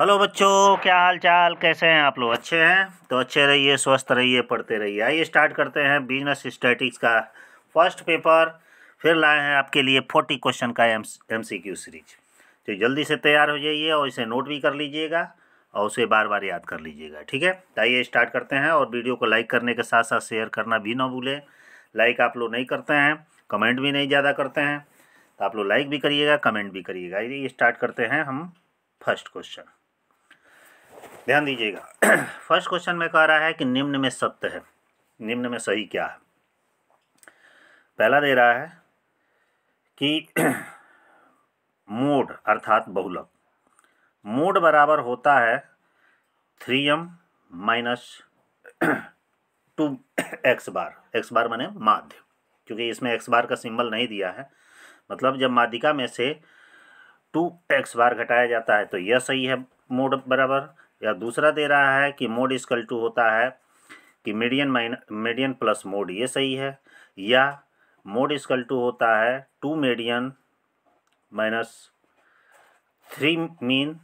Hello बच्चों, क्या हाल चाल, कैसे हैं आप लोग? अच्छे हैं तो अच्छे रहिए, स्वस्थ रहिए, पढ़ते रहिए। आइए स्टार्ट करते हैं बिजनेस स्टैटिक्स का फर्स्ट पेपर। फिर लाए हैं आपके लिए 40 क्वेश्चन का एमसीक्यू सीरीज। तो जल्दी से तैयार हो जाइए और इसे नोट भी कर लीजिएगा और उसे बार बार याद कर लीजिएगा, ठीक है? तो आइए स्टार्ट करते हैं। और वीडियो को लाइक करने के साथ साथ शेयर करना भी ना भूलें। लाइक आप लोग नहीं करते हैं, कमेंट भी नहीं ज़्यादा करते हैं, तो आप लोग लाइक भी करिएगा, कमेंट भी करिएगा। ये स्टार्ट करते हैं हम फर्स्ट क्वेश्चन। ध्यान दीजिएगा, फर्स्ट क्वेश्चन में कह रहा है कि निम्न में सत्य है, निम्न में सही क्या है। पहला दे रहा है कि मोड अर्थात बहुलक, मोड बराबर होता है 3m - 2x बार। एक्स बार माने माध्य, क्योंकि इसमें एक्स बार का सिंबल नहीं दिया है। मतलब जब माध्यिका में से 2x बार घटाया जाता है तो यह सही है मोड बराबर। या दूसरा दे रहा है कि मोड इक्वल टू होता है कि मीडियन प्लस मोड, ये सही है। या मोड इक्वल टू होता है 2 मीडियन - 3 मीन।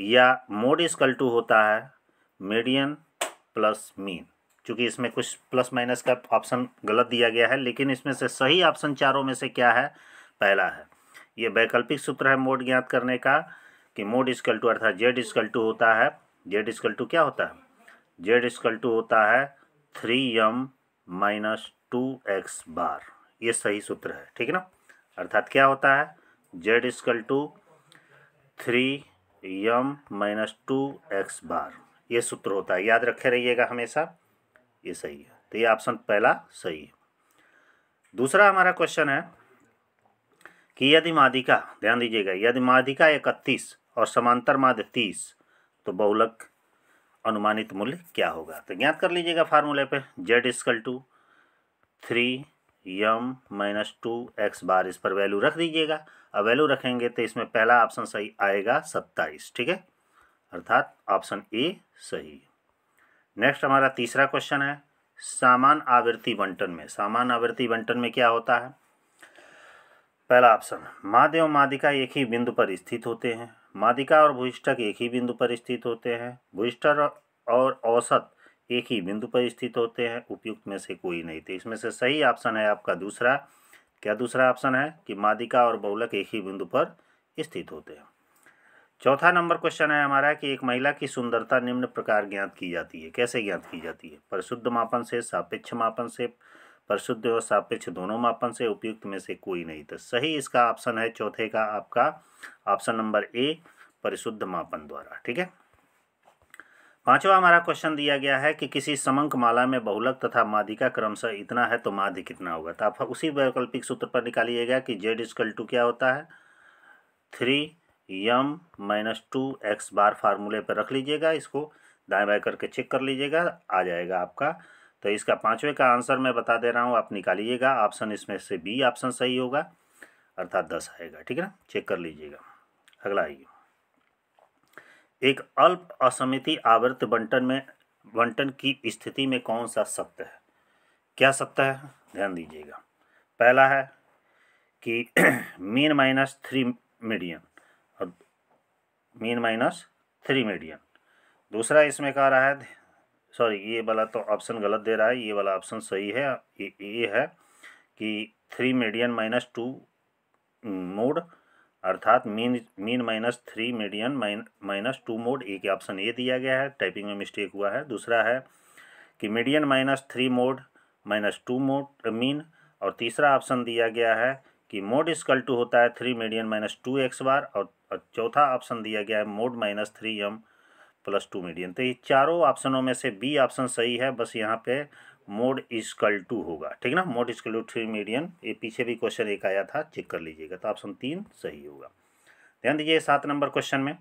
या मोड इक्वल टू होता है मीडियन प्लस मीन। चूँकि इसमें कुछ प्लस माइनस का ऑप्शन गलत दिया गया है, लेकिन इसमें से सही ऑप्शन चारों में से क्या है? पहला है। ये वैकल्पिक सूत्र है मोड ज्ञात करने का कि मोड इक्वल टू अर्थात जेड इक्वल टू होता है, जेड इक्वल टू क्या होता है? जेड इक्वल टू होता है 3m - 2x बार। ये सही सूत्र है, ठीक है ना? अर्थात क्या होता है? Z equal to 3m - 2x bar. ये सूत्र होता है, याद रखे रहिएगा हमेशा। ये सही है, तो ये ऑप्शन पहला सही है। दूसरा हमारा क्वेश्चन है कि यदि माध्यिका, ध्यान दीजिएगा, यदि माध्यिका 31 और समांतर माध्य 30 तो बहुलक अनुमानित मूल्य क्या होगा? तो ज्ञात कर लीजिएगा फार्मूले पे, Z equal to 3m - 2x बार। इस पर वैल्यू रख दीजिएगा। अब वैल्यू रखेंगे तो इसमें पहला ऑप्शन सही आएगा 27, ठीक है? अर्थात ऑप्शन ए सही। नेक्स्ट हमारा तीसरा क्वेश्चन है सामान्य आवृत्ति बंटन में। सामान्य आवृत्ति बंटन में क्या होता है? पहला ऑप्शन, माध्य और माध्यिका एक ही बिंदु पर स्थित होते हैं। माध्यिका और भूयिष्ठक एक ही बिंदु पर स्थित होते हैं। भूयिष्ठक और औसत एक ही बिंदु पर स्थित होते हैं। उपयुक्त में से कोई नहीं। तो इसमें से सही ऑप्शन है आपका दूसरा। क्या दूसरा ऑप्शन है? कि माध्यिका और बहुलक एक ही बिंदु पर स्थित होते हैं। चौथा नंबर क्वेश्चन है हमारा कि एक महिला की सुंदरता निम्न प्रकार ज्ञात की जाती है। कैसे ज्ञात की जाती है? परिशुद्ध मापन से, सापेक्ष मापन से, परिशुद्ध और सापेक्ष दोनों मापन से। उपयुक्त में से कोई नहीं। तो सही इसका ऑप्शन है चौथे का आपका ऑप्शन नंबर ए, परिशुद्ध मापन द्वारा, ठीक है? पांचवा हमारा क्वेश्चन दिया गया है कि किसी समंक माला में बहुलक तथा माध्यिका क्रमशः इतना है तो माध्य कितना होगा? तो आप उसी वैकल्पिक सूत्र पर निकालिएगा कि जेड इक्वल टू क्या होता है? 3m - 2x बार। फार्मूले पर रख लीजिएगा, इसको दाएं बाएं करके चेक कर लीजिएगा, आ जाएगा आपका। तो इसका पाँचवें का आंसर मैं बता दे रहा हूँ, आप निकालिएगा। ऑप्शन इसमें से बी ऑप्शन सही होगा, अर्थात 10 आएगा, ठीक है ना? चेक कर लीजिएगा। अगला आइए, एक अल्प असमिति आवृत्त बंटन की स्थिति में कौन सा सत्य है? क्या सत्य है? ध्यान दीजिएगा, पहला है कि मीन माइनस थ्री मीडियन। दूसरा इसमें कह रहा है, सॉरी ये वाला तो ऑप्शन गलत दे रहा है, ये वाला ऑप्शन सही है। ये है कि 3 मीडियन - 2 मोड, अर्थात मीन माइनस 3 मीडियन - 2 मोड। एक ऑप्शन ये दिया गया है, टाइपिंग में मिस्टेक हुआ है। दूसरा है कि मीडियन - 3 मोड - 2 मीन। और तीसरा ऑप्शन दिया गया है कि मोड इक्वल टू होता है 3 मीडियन - 2x बार। और चौथा ऑप्शन दिया गया है मोड -3m + 2 मीडियन। तो ये चारों ऑप्शनों में से बी ऑप्शन सही है। बस यहाँ पे मोड इक्वल टू होगा, ठीक ना? Mode equal to 3 median. ये पीछे भी क्वेश्चन एक आया था, चेक कर लीजिएगा। तो ऑप्शन 3 सही होगा। ध्यान दीजिए 7 नंबर क्वेश्चन में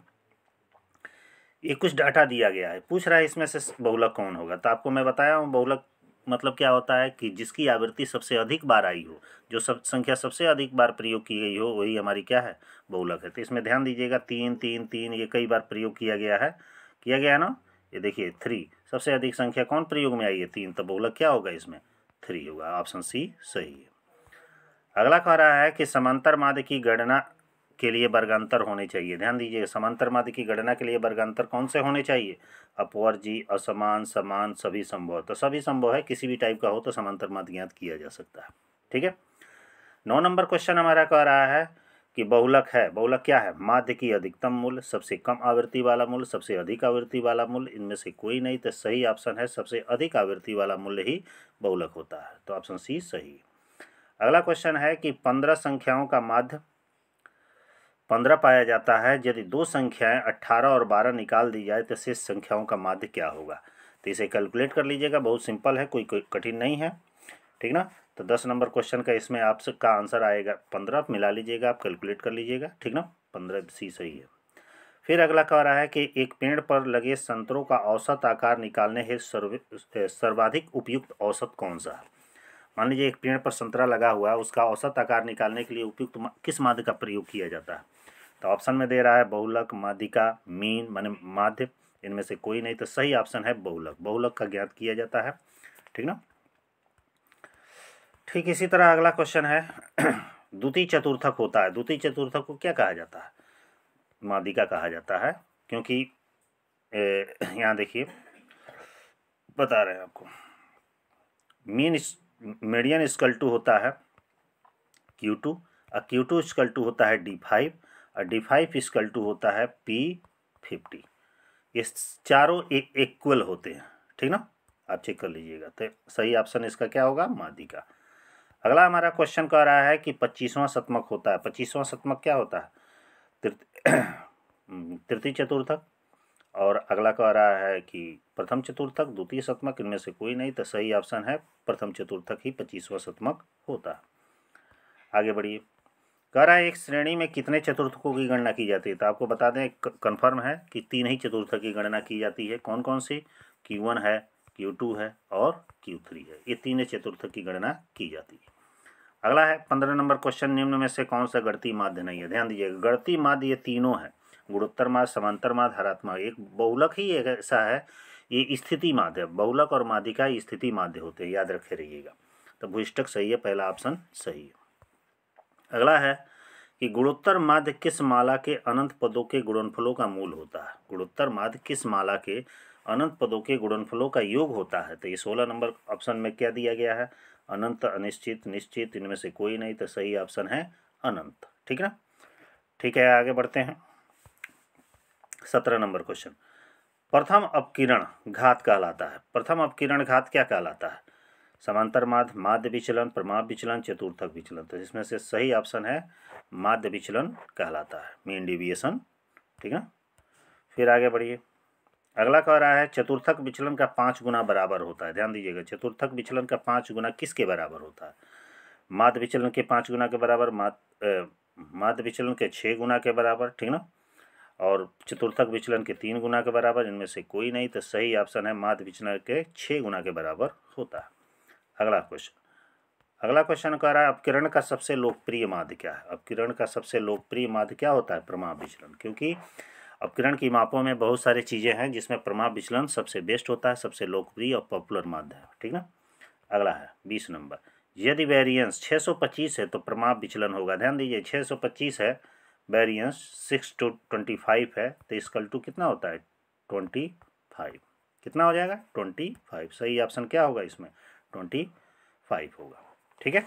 ये कुछ डाटा दिया गया है, पूछ रहा है इसमें से बहुलक कौन होगा। तो आपको मैं बताया हूँ, बहुलक मतलब क्या होता है कि जिसकी आवृत्ति सबसे अधिक बार आई हो, जो सब संख्या सबसे अधिक बार प्रयोग की गई हो, वही हमारी क्या है? बहुलक है। तो इसमें ध्यान दीजिएगा 3 3 3 ये कई बार प्रयोग किया गया है ना। ये देखिए 3 सबसे अधिक संख्या कौन प्रयोग में आई है? 3। तो बहुलक क्या होगा? इसमें 3 होगा। ऑप्शन सी सही है। अगला कह रहा है कि समांतर माध्य की गणना के लिए वर्गांतर होने चाहिए। ध्यान दीजिए, समांतर माध्य की गणना के लिए वर्गांतर कौन से होने चाहिए? अपवर्जी, असमान, समान, सभी संभव। तो सभी संभव है, किसी भी टाइप का हो तो समांतर माध्य ज्ञात किया जा सकता है। ठीक है, 9 नंबर क्वेश्चन हमारा कह रहा है कि बहुलक है। बहुलक क्या है? माध्य की अधिकतम मूल्य, सबसे कम आवृत्ति वाला मूल्य, सबसे अधिक आवृत्ति वाला मूल्य, इनमें से कोई नहीं। तो सही ऑप्शन है सबसे अधिक आवृत्ति वाला मूल्य ही बहुलक होता है, तो ऑप्शन सी सही। अगला क्वेश्चन है कि 15 संख्याओं का माध्य 15 पाया जाता है, यदि दो संख्याएं 18 और 12 निकाल दी जाए तो शेष संख्याओं का माध्य क्या होगा? तो इसे कैलकुलेट कर लीजिएगा, बहुत सिंपल है, कोई कठिन नहीं है, ठीक ना। तो 10 नंबर क्वेश्चन का इसमें आपका आंसर आएगा 15, आप मिला लीजिएगा, आप कैलकुलेट कर लीजिएगा, ठीक ना, 15 सी सही है। फिर अगला कह रहा है कि एक पेड़ पर लगे संतरों का औसत आकार निकालने हेतु सर्वाधिक उपयुक्त औसत कौन सा है? मान लीजिए एक पेड़ पर संतरा लगा हुआ है, उसका औसत आकार निकालने के लिए उपयुक्त किस माध्य का प्रयोग किया जाता है? तो ऑप्शन में दे रहा है बहुलक, माध्यिका, मीन माने माध्य, इनमें से कोई नहीं। तो सही ऑप्शन है बहुलक, बहुलक का ज्ञात किया जाता है, ठीक ना। ठीक इसी तरह अगला क्वेश्चन है द्वितीय चतुर्थक होता है। द्वितीय चतुर्थक को क्या कहा जाता है? माध्यिका कहा जाता है, क्योंकि यहाँ देखिए बता रहे हैं आपको, मीन मीडियन इक्वल टू होता है Q2 और Q2 इक्वल टू होता है D5 और D5 इक्वल टू होता है P50। ये चारों इक्वल होते हैं, ठीक ना, आप चेक कर लीजिएगा। तो सही ऑप्शन इसका क्या होगा? माध्यिका। अगला हमारा क्वेश्चन कह रहा है कि 25वां शतमक होता है। 25वां शतमक क्या होता है? तृतीय चतुर्थक। और अगला कह रहा है कि प्रथम चतुर्थक, द्वितीय शतमक, इनमें से कोई नहीं। तो सही ऑप्शन है प्रथम चतुर्थक ही 25वां शतमक होता है। आगे बढ़िए, कह रहा है एक श्रेणी में कितने चतुर्थकों की गणना की जाती है? तो आपको बता दें, कन्फर्म है कि 3 ही चतुर्थक की गणना की जाती है। कौन कौन सी? Q1 है, Q2 है और Q3 है, ये 3 चतुर्थक की गणना की जाती है। अगला है 15 नंबर क्वेश्चन, निम्न में से कौन सा गणितीय माध्य नहीं है? ध्यान दीजिएगा, गणितीय माध्य ये तीनों है, गुणोत्तर माध्य, समांतर माध्य, हरात्मक। एक बहुलक ही एक ऐसा है, ये स्थिति माध्य है। बहुलक और माध्यिका स्थिति माध्य होते हैं, याद रखे रहिएगा। तो भूष्टक सही है, पहला ऑप्शन सही है। अगला है कि गुणोत्तर माध्य किस माला के अनंत पदों के गुणनफलों का मूल होता है? गुणोत्तर माध्य किस माला के अनंत पदों के गुणनफलों का योग होता है? तो ये 16 नंबर ऑप्शन में क्या दिया गया है? अनंत, अनिश्चित, निश्चित, इनमें से कोई नहीं। तो सही ऑप्शन है अनंत, ठीक ना। ठीक है, आगे बढ़ते हैं। 17 नंबर क्वेश्चन, प्रथम अपकिरण घात कहलाता है। प्रथम अपकिरण घात क्या कहलाता है? समांतर माध्य, माध्य विचलन, प्रमाप विचलन, चतुर्थक विचलन। तो इसमें से सही ऑप्शन है माध्य विचलन कहलाता है, मीन डिविएशन, ठीक है। फिर आगे बढ़िए, अगला कह रहा है चतुर्थक विचलन का 5 गुना बराबर होता है। ध्यान दीजिएगा, चतुर्थक विचलन का 5 गुना किसके बराबर होता है? माध्य विचलन के 5 गुना के बराबर, माध्य विचलन के 6 गुना के बराबर, ठीक ना, और चतुर्थक विचलन के 3 गुना के बराबर, इनमें से कोई नहीं। तो सही ऑप्शन है माध्य विचलन के 6 गुना के बराबर होता है। अगला क्वेश्चन, कह रहा है अपकिरण का सबसे लोकप्रिय माध्य क्या है? अपकिरण का सबसे लोकप्रिय माध्य क्या होता है? प्रमाप विचलन, क्योंकि अपकिरण की मापों में बहुत सारी चीज़ें हैं, जिसमें प्रमाप विचलन सबसे बेस्ट होता है, सबसे लोकप्रिय और पॉपुलर माध्य है, ठीक ना। अगला है 20 नंबर, यदि वेरिएंस 625 है तो प्रमाप विचलन होगा। ध्यान दीजिए, 625 है, वेरिएंस 6 to 25 है, तो इक्वल टू कितना होता है? 25। कितना हो जाएगा? 25। सही ऑप्शन क्या होगा इसमें? 25 होगा, ठीक है,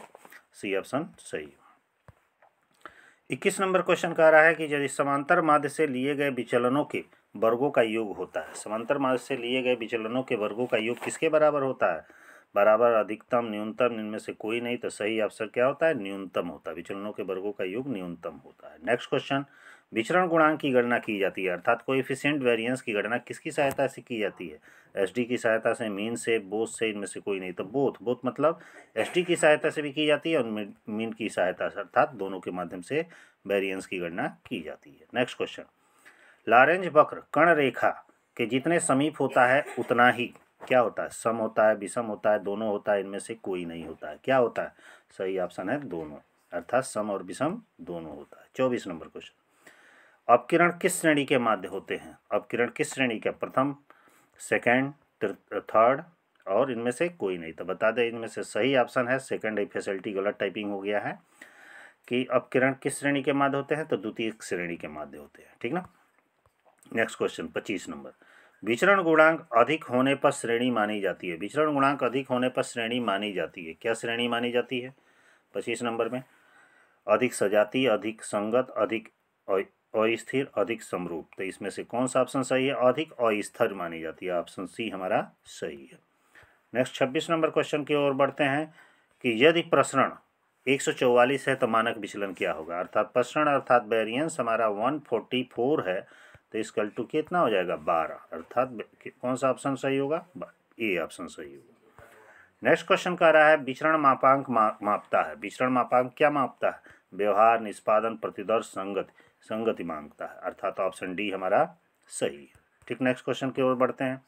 सी ऑप्शन सही। 21 नंबर क्वेश्चन कह रहा है कि यदि समांतर माध्य से लिए गए विचलनों के वर्गों का योग होता है। समांतर माध्य से लिए गए विचलनों के वर्गों का योग किसके बराबर होता है? बराबर, अधिकतम, न्यूनतम, इनमें से कोई नहीं। तो सही ऑप्शन क्या होता है? न्यूनतम होता है, विचलनों के वर्गों का योग न्यूनतम होता है। नेक्स्ट क्वेश्चन, विचरण गुणांक की गणना की जाती है, अर्थात कोएफिशिएंट वेरिएंस की गणना किसकी सहायता से की जाती है? एसडी की सहायता से, मीन से, बोथ से, इनमें से कोई नहीं। तो बोथ मतलब एसडी की सहायता से भी की जाती है और मीन की सहायता से, अर्थात दोनों के माध्यम से वेरिएंस की गणना की जाती है। नेक्स्ट क्वेश्चन, लॉरेंज वक्र कर्ण रेखा के जितने समीप होता है उतना ही क्या होता है? सम होता है, विषम होता है, दोनों होता है, इनमें से कोई नहीं होता है। क्या होता है? सही ऑप्शन है दोनों, अर्थात सम और विषम दोनों होता है। 24 नंबर क्वेश्चन, अपकिरण किस श्रेणी के माध्य होते हैं? अपकिरण किस श्रेणी के? प्रथम, सेकंड, थर्ड और इनमें से कोई नहीं। तो बता दें, इनमें से सही ऑप्शन है सेकंड। फैसिलिटी गलत टाइपिंग हो गया है। कि अपकिरण किस श्रेणी के माध्य होते हैं, तो द्वितीय श्रेणी के माध्य होते हैं। ठीक ना। नेक्स्ट क्वेश्चन 25 नंबर, विचरण गुणांक अधिक होने पर श्रेणी मानी जाती है। विचरण गुणांक अधिक होने पर श्रेणी मानी जाती है। क्या श्रेणी मानी जाती है 25 नंबर में? अधिक सजातीय, अधिक संगत, अधिक अस्थिर, अधिक समरूप। तो इसमें से कौन सा ऑप्शन सही है? अधिक अस्थिर मानी जाती है। ऑप्शन सी हमारा सही है। नेक्स्ट 26 नंबर क्वेश्चन की ओर बढ़ते हैं कि यदि प्रसरण 144 है तो मानक विचलन क्या होगा? अर्थात प्रसरण अर्थात वेरिएंस हमारा 144 है, तो इसका टू कितना हो जाएगा? 12। अर्थात कौन सा ऑप्शन सही होगा? ए ऑप्शन सही होगा। नेक्स्ट क्वेश्चन कह रहा है विचरण मापांक मापता है। विचरण मापांक क्या मापता है? व्यवहार, निष्पादन, प्रतिदर्श, संगति मांगता है। अर्थात ऑप्शन डी हमारा सही है। ठीक। नेक्स्ट क्वेश्चन की ओर बढ़ते हैं।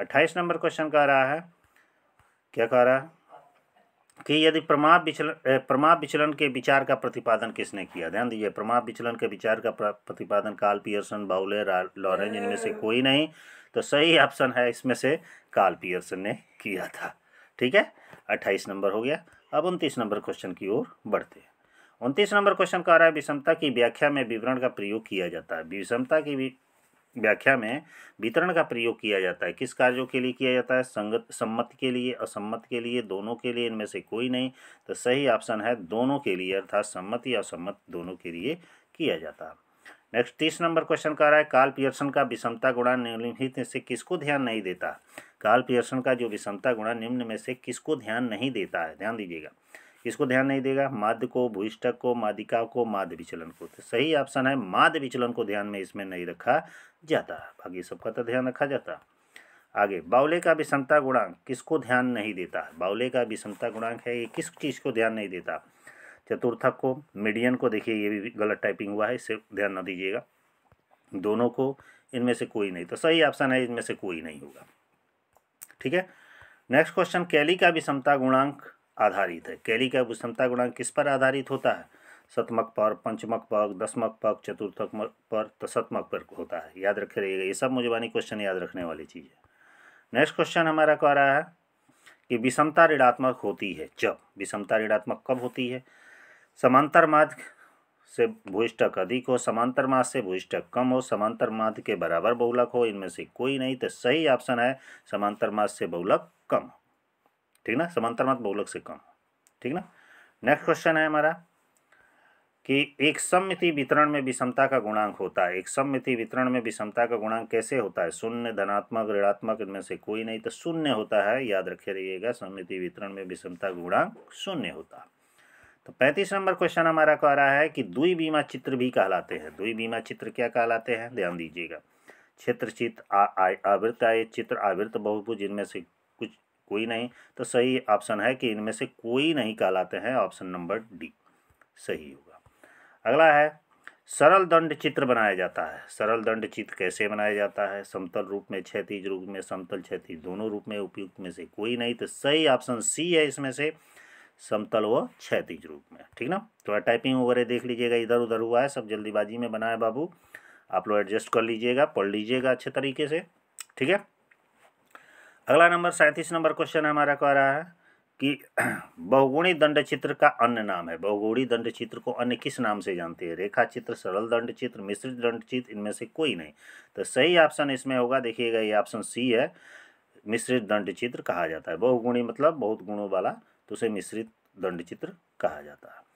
28 नंबर क्वेश्चन कह रहा है, क्या कह रहा है कि यदि प्रमाप विचलन के विचार का प्रतिपादन किसने किया? ध्यान दीजिए, प्रमाप विचलन के विचार का प्रतिपादन कार्ल पियर्सन, बाउले, लॉरेंज, इनमें से कोई नहीं, तो सही ऑप्शन है इसमें से कार्ल पियर्सन ने किया था। ठीक है, 28 नंबर हो गया। अब 29 नंबर क्वेश्चन की ओर बढ़ते हैं। 29 नंबर क्वेश्चन कह रहा है विषमता की व्याख्या में विवरण का प्रयोग किया जाता है। विषमता की व्याख्या में वितरण का प्रयोग किया जाता है। किस कार्यों के लिए किया जाता है? संगत, सम्मति के लिए, असम्मत के लिए, दोनों के लिए, इनमें से कोई नहीं, तो सही ऑप्शन है दोनों के लिए। अर्थात सम्मति और असम्मत दोनों के लिए किया जाता है। नेक्स्ट 30 नंबर क्वेश्चन कह रहा है कार्ल पियर्सन का विषमता गुणांक निम्नलिखित में से किसको ध्यान नहीं देता? कार्ल पियर्सन का जो विषमता गुणांक निम्न में से किसको ध्यान नहीं देता है? ध्यान दीजिएगा, किसको ध्यान नहीं देगा? माध्य को, भूयिष्ठक को, माध्यिका को, माध्य विचलन को। तो सही ऑप्शन है माध्य विचलन को ध्यान में इसमें नहीं रखा जाता, बाकी सबका तो ध्यान रखा जाता। आगे, बाउले का विषमता गुणांक किसको ध्यान नहीं देता है? बाउले का विषमता गुणांक है, ये किस चीज़ को ध्यान नहीं देता? चतुर्थक को, मीडियन को, देखिए ये भी गलत टाइपिंग हुआ है, इसे ध्यान न दीजिएगा, दोनों को, इनमें से कोई नहीं, तो सही ऑप्शन है इनमें से कोई नहीं होगा। ठीक है। नेक्स्ट क्वेश्चन, कैली का विषमता गुणांक आधारित है। कैली का विषमता गुणांक किस पर आधारित होता है? सतमक पर, पंचमक पर, दशमक पर, चतुर्थक पर, तसतमक पर होता है। याद रखिएगा, ये सब मुझबानी क्वेश्चन याद रखने वाली चीज़ है। नेक्स्ट क्वेश्चन हमारा कह रहा है कि विषमता ऋणात्मक होती है जब। विषमता ऋणात्मक कब होती है? समांतर माध्य से भूयिष्ठक अधिक हो, समांतर माध्य से भूयिष्ठक कम हो, समांतर माध्य के बराबर बहुलक हो, इनमें से कोई नहीं, तो सही ऑप्शन है समांतर माध्य से बहुलक कम हो। ठीक ना, समांतर माध्य बहुलक से कम। ठीक ना। नेक्स्ट क्वेश्चन है हमारा कि एक सममिति वितरण में विषमता का गुणांक होता है। एक सममिति वितरण में विषमता का गुणांक कैसे होता है? शून्य, धनात्मक, ऋणात्मक, इनमें से कोई नहीं, तो शून्य होता है। याद रखे रहिएगा, सममिति वितरण में विषमता का गुणांक शून्य होता है। तो 35 नंबर क्वेश्चन हमारा कह रहा है कि द्विबीमा चित्र भी कहलाते हैं। द्विबीमा चित्र क्या कहलाते हैं? ध्यान दीजिएगा, क्षेत्र चित्र, आवृत्त आयत चित्र, आवृत्त बहुभुज, इनमें से कुछ कोई नहीं, तो सही ऑप्शन है कि इनमें से कोई नहीं कहलाते हैं। ऑप्शन नंबर डी सही होगा। अगला है सरल दंड चित्र बनाया जाता है। सरल दंड चित्र कैसे बनाया जाता है? समतल रूप में, क्षैतिज रूप में, समतल क्षैतिज दोनों रूप में, उपयुक्त में से कोई नहीं, तो सही ऑप्शन सी है इसमें से समतल व क्षैतिज रूप में। ठीक ना। थोड़ा टाइपिंग वगैरह देख लीजिएगा, इधर उधर हुआ है, सब जल्दीबाजी में बनाए बाबू, आप लोग एडजस्ट कर लीजिएगा, पढ़ लीजिएगा अच्छे तरीके से। ठीक है। अगला नंबर 37 नंबर क्वेश्चन हमारा कह रहा है कि बहुगुणी दंड चित्र का अन्य नाम है। बहुगुणी दंड चित्र को अन्य किस नाम से जानते हैं? रेखा चित्र, सरल दंड चित्र, मिश्रित दंड चित्र, इनमें से कोई नहीं, तो सही ऑप्शन इसमें होगा, देखिएगा ये ऑप्शन सी है, मिश्रित दंड चित्र कहा जाता है। बहुगुणी मतलब बहुत गुणों वाला, तो उसे मिश्रित दंड चित्र कहा जाता है।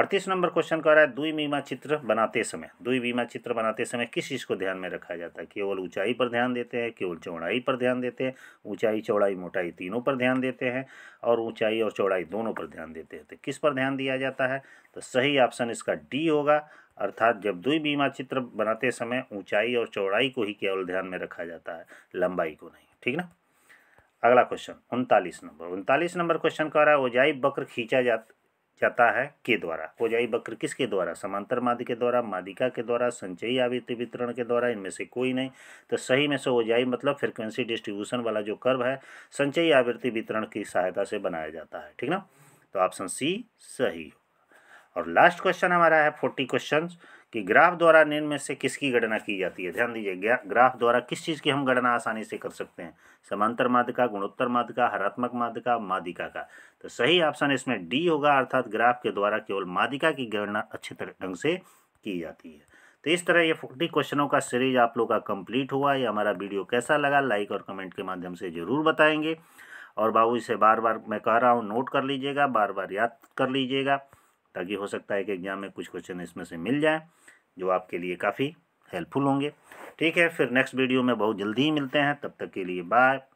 38 नंबर क्वेश्चन कह रहा है द्विमीमा चित्र बनाते समय, द्विमीमा चित्र बनाते समय किस चीज़ को ध्यान में रखा जाता है? केवल ऊंचाई पर ध्यान देते हैं, केवल चौड़ाई पर ध्यान देते हैं, ऊंचाई, चौड़ाई, मोटाई तीनों पर ध्यान देते हैं, और ऊंचाई और चौड़ाई दोनों पर ध्यान देते हैं, तो किस पर ध्यान दिया जाता है? तो सही ऑप्शन इसका डी होगा। अर्थात जब द्विमीमा चित्र बनाते समय ऊँचाई और चौड़ाई को ही केवल ध्यान में रखा जाता है, लंबाई को नहीं। ठीक ना। अगला क्वेश्चन 39 नंबर, 39 नंबर क्वेश्चन कह रहा है ओजाई वक्र खींचा जाता है के द्वारा। ओजाई वक्र किसके द्वारा? समांतर माध्य के द्वारा, माध्यिका के द्वारा, संचयी आवृत्ति वितरण के द्वारा, इनमें से कोई नहीं, तो सही में से ओजाई मतलब फ्रिक्वेंसी डिस्ट्रीब्यूशन वाला जो कर्व है, संचयी आवृत्ति वितरण की सहायता से बनाया जाता है। ठीक ना। तो ऑप्शन सी सही। और लास्ट क्वेश्चन हमारा है 40 क्वेश्चन कि ग्राफ द्वारा निम्न में से किसकी गणना की जाती है। ध्यान दीजिए, ग्राफ द्वारा किस चीज़ की हम गणना आसानी से कर सकते हैं, समांतर माध्यिका, गुणोत्तर माध्यिका, हरात्मक माध्यिका, माध्यिका का। तो सही ऑप्शन इसमें डी होगा, अर्थात ग्राफ के द्वारा केवल माध्यिका की गणना अच्छे ढंग से की जाती है। तो इस तरह ये 40 क्वेश्चनों का सीरीज आप लोग का कंप्लीट हुआ। ये हमारा वीडियो कैसा लगा लाइक और कमेंट के माध्यम से ज़रूर बताएंगे। और बाबू इसे बार बार मैं कह रहा हूँ नोट कर लीजिएगा, बार बार याद कर लीजिएगा, ताकि हो सकता है कि एग्जाम में कुछ क्वेश्चन इसमें से मिल जाए जो आपके लिए काफ़ी हेल्पफुल होंगे। ठीक है, फिर नेक्स्ट वीडियो में बहुत जल्दी ही मिलते हैं, तब तक के लिए बाय।